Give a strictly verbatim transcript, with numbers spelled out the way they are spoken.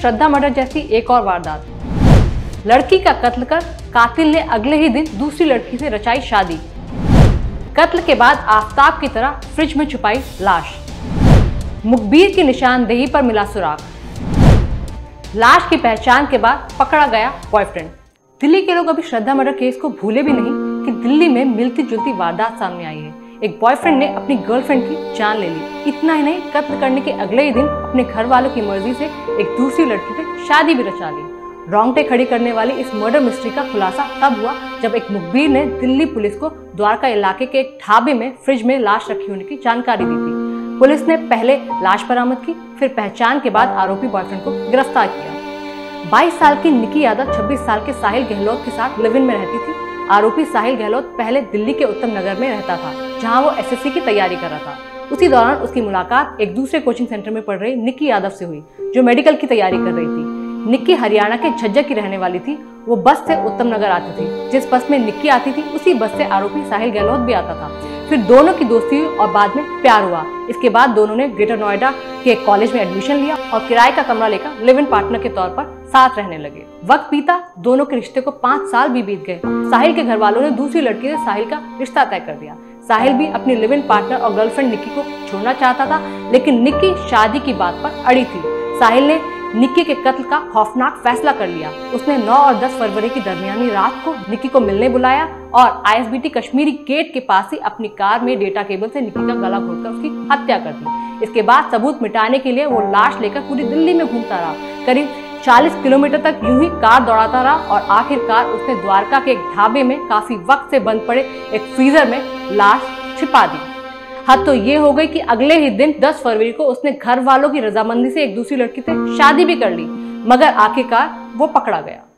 श्रद्धा murder जैसी एक और वारदात। लड़की का कत्ल कर कातिल ने अगले ही दिन दूसरी लड़की से रचाई शादी। कत्ल के बाद आफ्ताब की तरह फ्रिज में छुपाई लाश। मुखबिर की निशानदेही पर मिला सुराग। लाश की पहचान के बाद पकड़ा गया बॉयफ्रेंड। दिल्ली के लोग अभी श्रद्धा मर्डर केस को भूले भी नहीं कि दिल्ली में मिलती जुलती वारदात सामने आई है। एक बॉयफ्रेंड ने अपनी गर्लफ्रेंड की जान ले ली। इतना ही नहीं, कत्ल करने के अगले ही दिन अपने घर वालों की मर्जी से एक दूसरी लड़की से शादी भी रचा ली। रोंगटे खड़ी करने वाली इस मर्डर मिस्ट्री का खुलासा तब हुआ जब एक मुखबिर ने दिल्ली पुलिस को द्वारका इलाके के एक ढाबे में फ्रिज में लाश रखी होने की जानकारी दी थी। पुलिस ने पहले लाश बरामद की, फिर पहचान के बाद आरोपी बॉयफ्रेंड को गिरफ्तार किया। बाईस साल की निकी यादव छब्बीस साल के साहिल गहलोत के साथ लिव इन में रहती थी। आरोपी साहिल गहलोत पहले दिल्ली के उत्तम नगर में रहता था, जहां वो एसएससी की तैयारी कर रहा था। उसी दौरान उसकी मुलाकात एक दूसरे कोचिंग सेंटर में पढ़ रही निकी यादव से हुई, जो मेडिकल की तैयारी कर रही थी। निकी हरियाणा के झज्जर की रहने वाली थी। वो बस से उत्तम नगर आती थी। जिस बस में निकी आती थी, उसी बस से आरोपी साहिल गहलोत भी आता था। फिर दोनों की दोस्ती हुई और बाद में प्यार हुआ। इसके बाद दोनों ने ग्रेटर नोएडा के एक कॉलेज में एडमिशन लिया और किराए का कमरा लेकर लिव इन पार्टनर के तौर पर साथ रहने लगे। वक्त बीता, दोनों के रिश्ते को पाँच साल भी बीत गए। साहिल के घर वालों ने दूसरी लड़की से साहिल का रिश्ता तय कर दिया। साहिल भी अपने लिव इन पार्टनर और गर्लफ्रेंड निकी को छोड़ना चाहता था, लेकिन निकी शादी की बात पर अड़ी थी। साहिल ने निकी के कत्ल का खौफनाक फैसला कर लिया। उसने नौ और दस फरवरी की दरमियानी रात को निकी को मिलने बुलाया और आईएसबीटी कश्मीरी गेट के पास ही अपनी कार में डेटा केबल से निकी का गला घोटकर उसकी हत्या कर दी। इसके बाद सबूत मिटाने के लिए वो लाश लेकर पूरी दिल्ली में घूमता रहा। करीब चालीस किलोमीटर तक यूं ही कार दौड़ाता रहा और आखिरकार उसने द्वारका के एक ढाबे में काफी वक्त से बंद पड़े एक फ्रीजर में लाश छिपा दी। हद तो ये हो गई कि अगले ही दिन दस फरवरी को उसने घर वालों की रजामंदी से एक दूसरी लड़की से शादी भी कर ली, मगर आखिरकार वो पकड़ा गया।